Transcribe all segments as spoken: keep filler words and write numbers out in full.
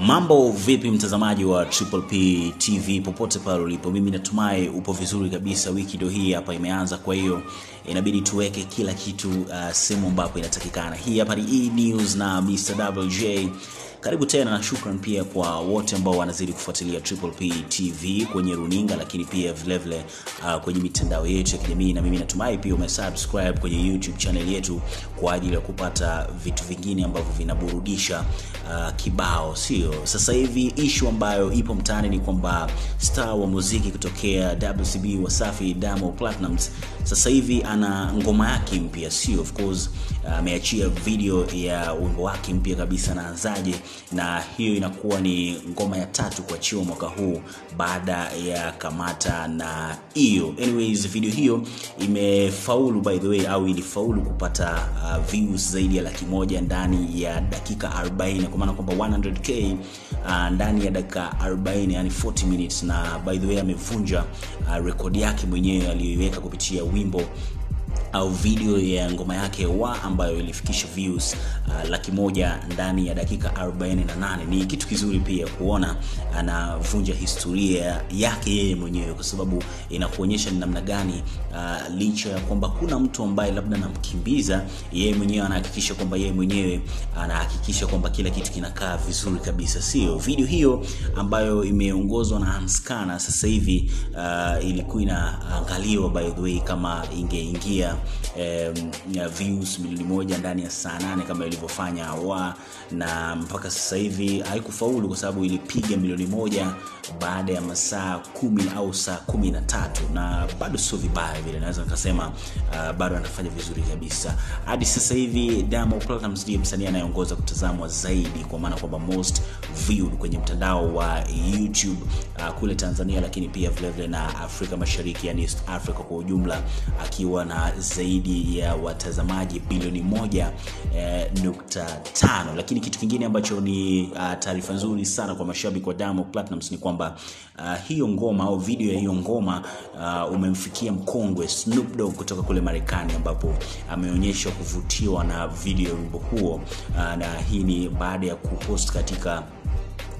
Mambo vipi mtazamaji wa Triple P T V popote pale ulipo, mimi natumai upo vizuri kabisa. Wiki ndio hii hapa imeanza, kwa hiyo inabidi tuweke kila kitu uh, sehemu ambapo inatakikana. Hii hapa ni E! News na mister W J. Karibu tena na shukran pia kwa wote ambao wanazidi kufuatilia Triple P T V kwenye runinga, lakini pia vile vile uh, kwenye mitandao yetu ya kijamii, na mimi natumai pia umesubscribe kwenye YouTube channel yetu kwa ajili ya kupata vitu vingine ambavyo vinaburudisha uh, kibao, sio? Sasa hivi issue ambayo ipo mtaani ni kwamba star wa muziki kutokea W C B Wasafi Damo Platinumz sasa hivi ana ngoma yake mpya, sio? Of course ameachia uh, video ya wimbo wake mpya kabisa na anzaje, na hiyo inakuwa ni ngoma ya tatu kwa chiwa mwaka huu baada ya Kamata na Iyo. Anyways, video hiyo imefaulu, by the way, au ilifaulu kupata uh, views zaidi ya laki moja ndani ya dakika arobaini, kwa maana kwamba mia moja k uh, ndani ya dakika arobaini, yani arobaini minutes. Na by the way amevunja uh, rekodi yake mwenyewe aliyoiweka kupitia wimbo au video ya ngoma yake wa ambayo ilifikisha views uh, laki moja ndani ya dakika arobaini na nane. Ni kitu kizuri pia kuona anavunja historia yake yeye mwenyewe, kwa sababu inakuonyesha ni namna gani uh, licha ya kwamba kuna mtu ambaye labda anamkimbiza, yeye mwenyewe anahakikisha kwamba yeye mwenyewe anahakikisha kwamba kila kitu kinakaa vizuri kabisa, sio? Video hiyo ambayo imeongozwa na Hanskana sasa hivi uh, ilikuwa inaangaliwa by the way kama ingeingia Um, ya views milioni moja ndani ya saa nane kama ilivyofanya hawa, na mpaka sasa hivi haikufaulu kwa sababu ilipiga milioni moja baada ya masaa kumi au saa kumi na tatu, na bado sio vibaya vile, naweza nikasema uh, bado anafanya vizuri kabisa. Hadi sasa hivi Damo Platinumz ndiye msanii anayeongoza kutazamwa zaidi, kwa maana kwamba most viewed kwenye mtandao wa YouTube uh, kule Tanzania, lakini pia vile vile na Afrika Mashariki, yani East Africa kwa ujumla, akiwa na zaidi ya watazamaji bilioni moja eh, nukta tano. Lakini kitu kingine ambacho ni uh, taarifa nzuri sana kwa mashabiki wa Damo Platinumz ni kwamba uh, hiyo ngoma au video ya hiyo ngoma uh, umemfikia mkongwe Snoop Dogg kutoka kule Marekani, ambapo ameonyesha kuvutiwa na video wimbo huo uh, na hii ni baada ya kupost katika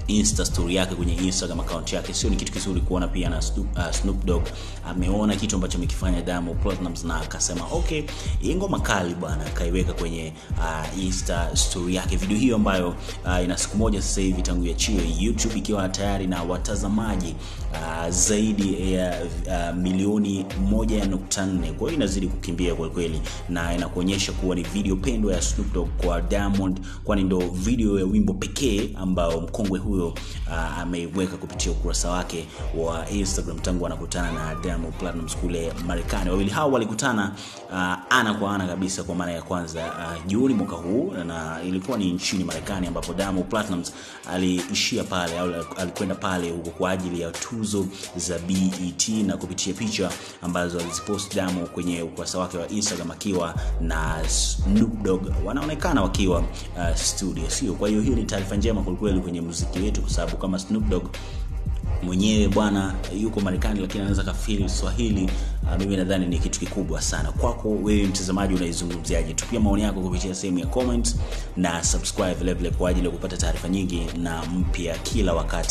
Insta story yake kwenye Instagram account yake, sio? Ni kitu kizuri kuona pia na Snoop, uh, Snoop Dogg ameona kitu ambacho amekifanya Damo Platinumz, na akasema okay, hii ngoma kali bwana, kaiweka kwenye uh, Insta story yake. Video hiyo ambayo uh, ina siku moja sasa hivi tangu iachie YouTube, ikiwa tayari na watazamaji uh, zaidi ya uh, milioni moja nukta nne. Kwa hiyo inazidi kukimbia kwa kweli, na inakuonyesha kuwa ni video pendwa ya Snoop Dogg kwa Diamond, kwani ndo video ya wimbo pekee ambao mkongwe huyo Uh, ameiweka kupitia ukurasa wake wa Instagram tangu anakutana na Damo Platinumz kule Marekani. Wawili hao walikutana uh, ana kwa ana kabisa kwa mara ya kwanza uh, Juni mwaka huu, na ilikuwa ni nchini Marekani, ambapo Damo Platinumz aliishia pale au alikwenda pale huko kwa ajili ya tuzo za B E T, na kupitia picha ambazo alizipost Damo kwenye ukurasa wake wa Instagram akiwa na Snoop Dogg, wanaonekana wakiwa uh, studio, sio? Kwa hiyo hiyo ni taarifa njema kwa kweli kwenye muziki wetu, kwa sababu kama Snoop Dogg mwenyewe bwana yuko Marekani lakini anaweza kafili Swahili, uh, mimi nadhani ni kitu kikubwa sana. Kwako wewe mtazamaji, unaizungumziaje? Tupia maoni yako kupitia sehemu ya comment na subscribe level kwa ajili ya kupata taarifa nyingi na mpya kila wakati.